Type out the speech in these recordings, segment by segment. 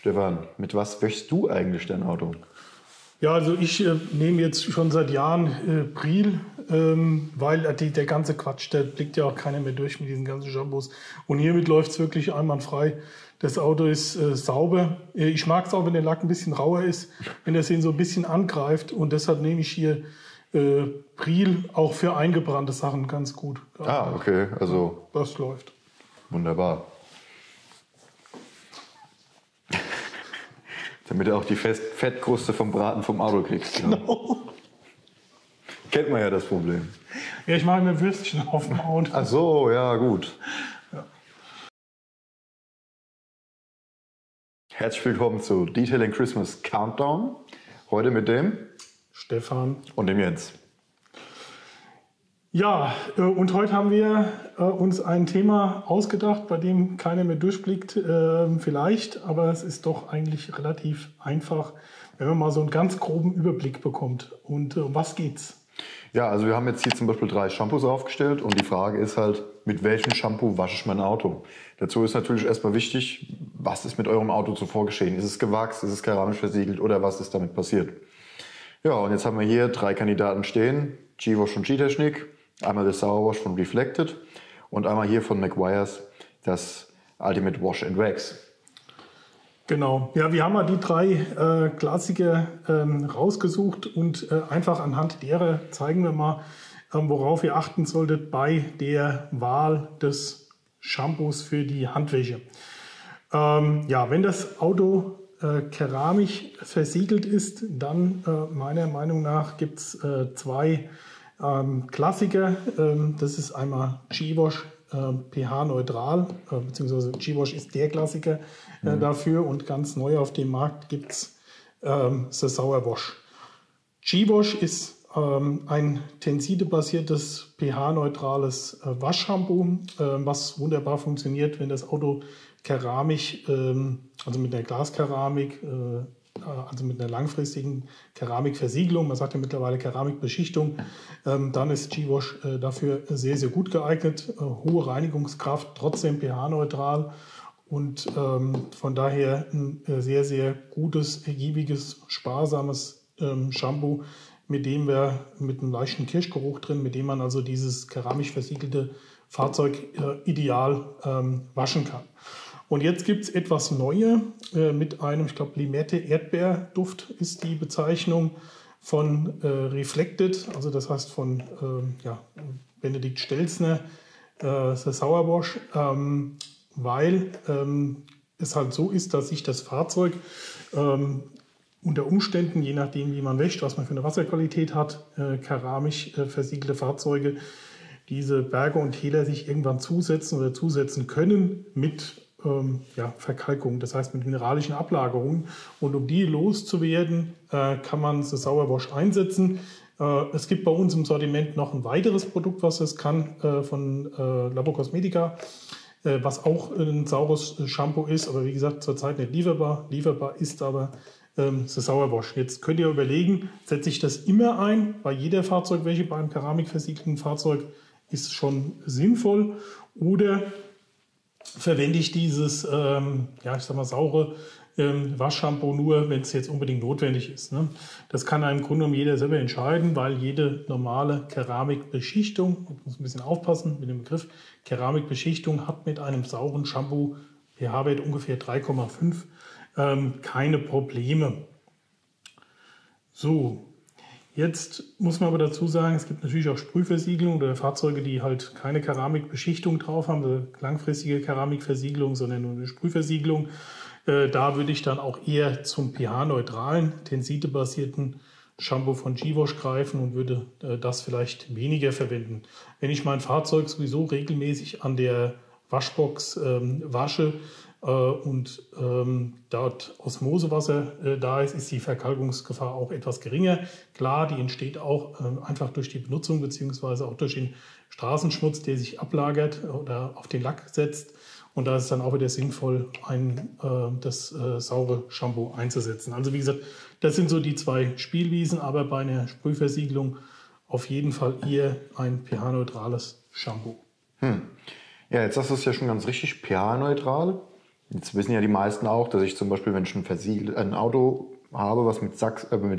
Stefan, mit was wäschst du eigentlich dein Auto? Ja, also ich nehme jetzt schon seit Jahren Pril, weil der ganze Quatsch, der blickt ja auch keiner mehr durch mit diesen ganzen Shampoos. Und hiermit läuft es wirklich einwandfrei. Das Auto ist sauber. Ich mag es auch, wenn der Lack ein bisschen rauer ist, wenn das ihn so ein bisschen angreift. Und deshalb nehme ich hier Pril auch für eingebrannte Sachen ganz gut. Ah, okay. Also das läuft. Wunderbar. Damit du auch die Fettkruste vom Braten vom Auto kriegst. Ja. Genau. Kennt man ja das Problem. Ja, ich mache mir Würstchen auf dem Auto. Ach so, ja gut. Ja. Herzlich willkommen zu Detailing Christmas Countdown. Heute mit dem Stefan und dem Jens. Ja, und heute haben wir uns ein Thema ausgedacht, bei dem keiner mehr durchblickt, vielleicht, aber es ist doch eigentlich relativ einfach, wenn man mal so einen ganz groben Überblick bekommt. Und um was geht's? Ja, also wir haben jetzt hier zum Beispiel 3 Shampoos aufgestellt und die Frage ist halt, mit welchem Shampoo wasche ich mein Auto? Dazu ist natürlich erstmal wichtig, was ist mit eurem Auto zuvor geschehen? Ist es gewachst, ist es keramisch versiegelt oder was ist damit passiert? Ja, und jetzt haben wir hier 3 Kandidaten stehen, Givosh und G-Technik. Einmal das Sour Wash von Reflected und einmal hier von Meguiar's das Ultimate Wash and Wax. Genau, ja, wir haben mal die 3 Klassiker rausgesucht und einfach anhand derer zeigen wir mal, worauf ihr achten solltet bei der Wahl des Shampoos für die Handwäsche. Ja, wenn das Auto keramisch versiegelt ist, dann meiner Meinung nach gibt es 2 Klassiker, das ist einmal G-Wash pH-neutral, beziehungsweise G-Wash ist der Klassiker dafür und ganz neu auf dem Markt gibt es das Sour Wash. G-Wash ist ein Tenside-basiertes pH-neutrales Waschshampoo, was wunderbar funktioniert, wenn das Auto keramisch, also mit einer Glaskeramik, also mit einer langfristigen Keramikversiegelung, man sagt ja mittlerweile Keramikbeschichtung, dann ist G-Wash dafür sehr, sehr gut geeignet. Hohe Reinigungskraft, trotzdem pH-neutral und von daher ein sehr, sehr gutes, ergiebiges, sparsames Shampoo, mit dem wir mit einem leichten Kirschgeruch drin, mit dem man also dieses keramisch versiegelte Fahrzeug ideal waschen kann. Und jetzt gibt es etwas Neues mit einem, ich glaube, Limette-Erdbeerduft ist die Bezeichnung von Reflected, also das heißt von Benedikt Stelzner, Sour Wash, weil es halt so ist, dass sich das Fahrzeug unter Umständen, je nachdem wie man wäscht, was man für eine Wasserqualität hat, keramisch versiegelte Fahrzeuge, diese Berge und Täler sich irgendwann zusetzen oder zusetzen können mit Verkalkung, das heißt mit mineralischen Ablagerungen. Und um die loszuwerden, kann man das Sour Wash einsetzen. Es gibt bei uns im Sortiment noch ein weiteres Produkt, was es kann, von Labo Cosmetica, was auch ein saures Shampoo ist, aber wie gesagt zurzeit nicht lieferbar. Lieferbar ist aber das Sour Wash. Jetzt könnt ihr überlegen, setze ich das immer ein, bei jeder Fahrzeugwäsche, bei einem keramikversiegelten Fahrzeug ist schon sinnvoll, oder verwende ich dieses, ich sag mal, saure Waschshampoo nur, wenn es jetzt unbedingt notwendig ist. Ne? Das kann im Grunde genommen jeder selber entscheiden, weil jede normale Keramikbeschichtung, ich muss ein bisschen aufpassen mit dem Begriff, Keramikbeschichtung hat mit einem sauren Shampoo, pH-Wert ungefähr 3,5, keine Probleme. So. Jetzt muss man aber dazu sagen, es gibt natürlich auch Sprühversiegelungen oder Fahrzeuge, die halt keine Keramikbeschichtung drauf haben, also langfristige Keramikversiegelung, sondern nur eine Sprühversiegelung. Da würde ich dann auch eher zum pH-neutralen, tensidebasierten Shampoo von G-Wash greifen und würde das vielleicht weniger verwenden. Wenn ich mein Fahrzeug sowieso regelmäßig an der Waschbox wasche und dort Osmosewasser da ist, ist die Verkalkungsgefahr auch etwas geringer. Klar, die entsteht auch einfach durch die Benutzung beziehungsweise auch durch den Straßenschmutz, der sich ablagert oder auf den Lack setzt. Und da ist es dann auch wieder sinnvoll, das saure Shampoo einzusetzen. Also wie gesagt, das sind so die 2 Spielwiesen, aber bei einer Sprühversiegelung auf jeden Fall eher ein pH-neutrales Shampoo. Ja, jetzt hast du es ja schon ganz richtig, pH-neutral. Jetzt wissen ja die meisten auch, dass ich zum Beispiel, wenn ich ein Auto habe, was mit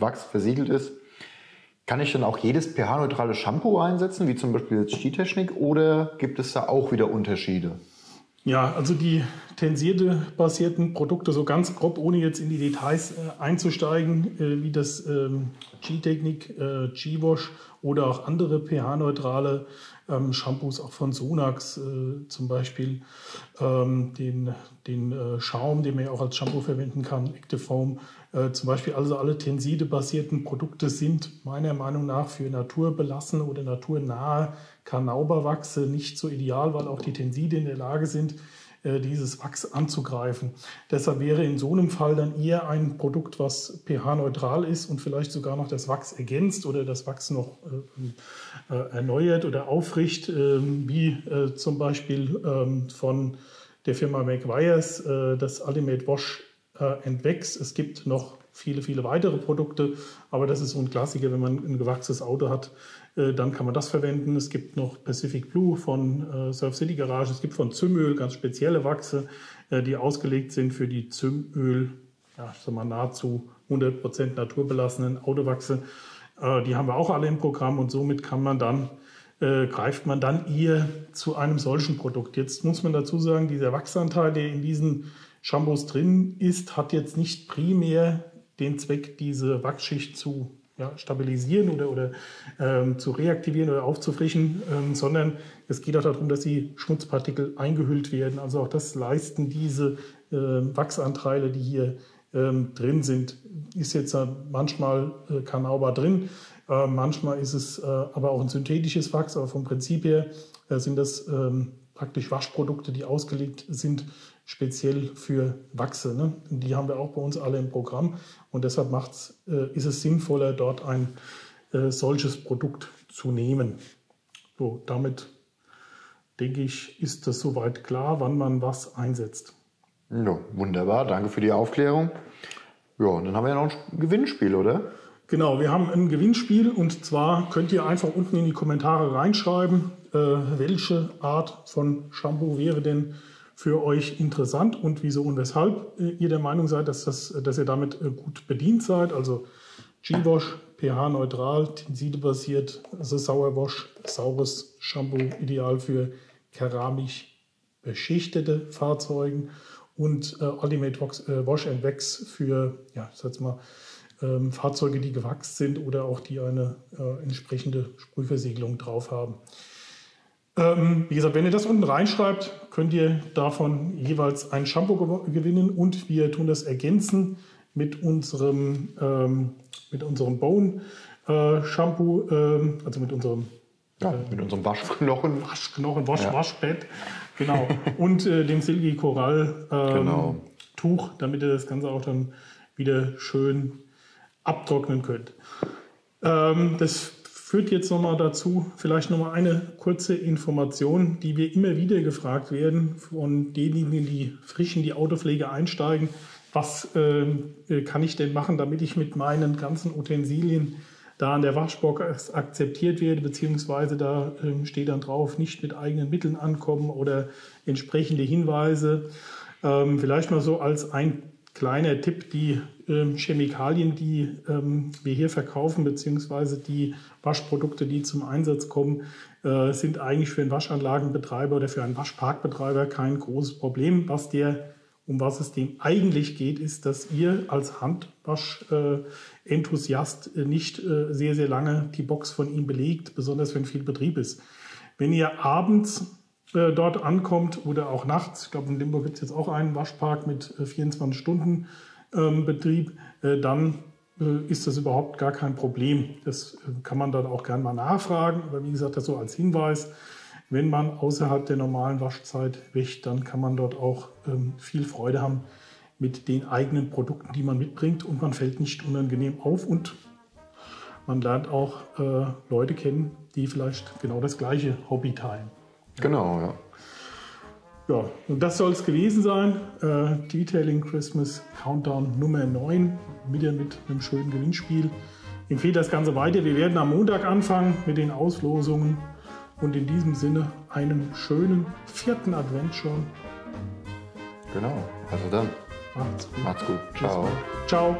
Wachs versiegelt ist, kann ich dann auch jedes pH-neutrale Shampoo einsetzen, wie zum Beispiel jetzt G-Technik, oder gibt es da auch wieder Unterschiede? Ja, also die tensierdebasierten Produkte, so ganz grob, ohne jetzt in die Details einzusteigen, wie das G-Technik, G-Wash oder auch andere pH-neutrale Shampoos, auch von Sonax zum Beispiel, den Schaum, den man ja auch als Shampoo verwenden kann, Actifoam zum Beispiel. Also alle tensidebasierten Produkte sind meiner Meinung nach für naturbelassene oder naturnahe Karnaubawachse nicht so ideal, weil auch die Tenside in der Lage sind, dieses Wachs anzugreifen. Deshalb wäre in so einem Fall dann eher ein Produkt, was pH-neutral ist und vielleicht sogar noch das Wachs ergänzt oder das Wachs noch erneuert oder aufricht, wie zum Beispiel von der Firma Meguiar's das Ultimate Wash and Wax. Es gibt noch viele, viele weitere Produkte, aber das ist so ein Klassiker, wenn man ein gewachstes Auto hat, dann kann man das verwenden. Es gibt noch Pacific Blue von Surf City Garage. Es gibt von Zymöl ganz spezielle Wachse, die ausgelegt sind für die Zymöl, ja, ich sag mal, nahezu 100% naturbelassenen Autowachse. Die haben wir auch alle im Programm und somit kann man dann, greift man dann eher zu einem solchen Produkt. Jetzt muss man dazu sagen, dieser Wachsanteil, der in diesen Shampoos drin ist, hat jetzt nicht primär den Zweck, diese Wachsschicht zu stabilisieren oder zu reaktivieren oder aufzufrischen, sondern es geht auch darum, dass die Schmutzpartikel eingehüllt werden. Also auch das leisten diese Wachsanteile, die hier drin sind. Ist jetzt manchmal Karnauba drin, manchmal ist es aber auch ein synthetisches Wachs, aber vom Prinzip her sind das praktisch Waschprodukte, die ausgelegt sind, speziell für Wachse. Ne? Die haben wir auch bei uns alle im Programm und deshalb ist es sinnvoller, dort ein solches Produkt zu nehmen. So, damit denke ich, ist das soweit klar, wann man was einsetzt. Ja, wunderbar, danke für die Aufklärung. Ja, und dann haben wir ja noch ein Gewinnspiel, oder? Genau, wir haben ein Gewinnspiel und zwar könnt ihr einfach unten in die Kommentare reinschreiben, welche Art von Shampoo wäre denn für euch interessant und wieso und weshalb ihr der Meinung seid, dass ihr damit gut bedient seid. Also G-Wash, pH-neutral, tensidebasiert, also Sour Wash, saures Shampoo, ideal für keramisch beschichtete Fahrzeugen und Ultimate Wash and Wax für, ja, ich sag's mal, Fahrzeuge, die gewachst sind oder auch die eine entsprechende Sprühversiegelung drauf haben. Wie gesagt, wenn ihr das unten reinschreibt, könnt ihr davon jeweils ein Shampoo gewinnen und wir tun das ergänzen mit unserem Bone Shampoo, also mit unserem Waschbett, genau, und dem Silky Coral-Tuch, damit ihr das Ganze auch dann wieder schön abtrocknen könnt. Das führt jetzt nochmal dazu, vielleicht nochmal eine kurze Information, die wir immer wieder gefragt werden von denjenigen, die frisch in die Autopflege einsteigen. Was kann ich denn machen, damit ich mit meinen ganzen Utensilien da an der Waschbox akzeptiert werde, beziehungsweise da steht dann drauf, nicht mit eigenen Mitteln ankommen oder entsprechende Hinweise. Vielleicht mal so als ein kleiner Tipp, die Chemikalien, die wir hier verkaufen, beziehungsweise die Waschprodukte, die zum Einsatz kommen, sind eigentlich für einen Waschanlagenbetreiber oder für einen Waschparkbetreiber kein großes Problem. Um was es dem eigentlich geht, ist, dass ihr als Handwaschenthusiast nicht sehr, sehr lange die Box von ihm belegt, besonders wenn viel Betrieb ist. Wenn ihr abends dort ankommt oder auch nachts, ich glaube in Limburg gibt es jetzt auch einen Waschpark mit 24 Stunden Betrieb, dann ist das überhaupt gar kein Problem. Das kann man dann auch gerne mal nachfragen, aber wie gesagt, das so als Hinweis, wenn man außerhalb der normalen Waschzeit wäscht, dann kann man dort auch viel Freude haben mit den eigenen Produkten, die man mitbringt und man fällt nicht unangenehm auf und man lernt auch Leute kennen, die vielleicht genau das gleiche Hobby teilen. Genau, ja. Ja, und das soll es gewesen sein. Detailing Christmas Countdown Nummer 9 mit einem schönen Gewinnspiel. Empfehlt das Ganze weiter. Wir werden am Montag anfangen mit den Auslosungen. Und in diesem Sinne einen schönen 4. Advent schon. Genau. Also dann. Macht's gut. Ciao. Ciao.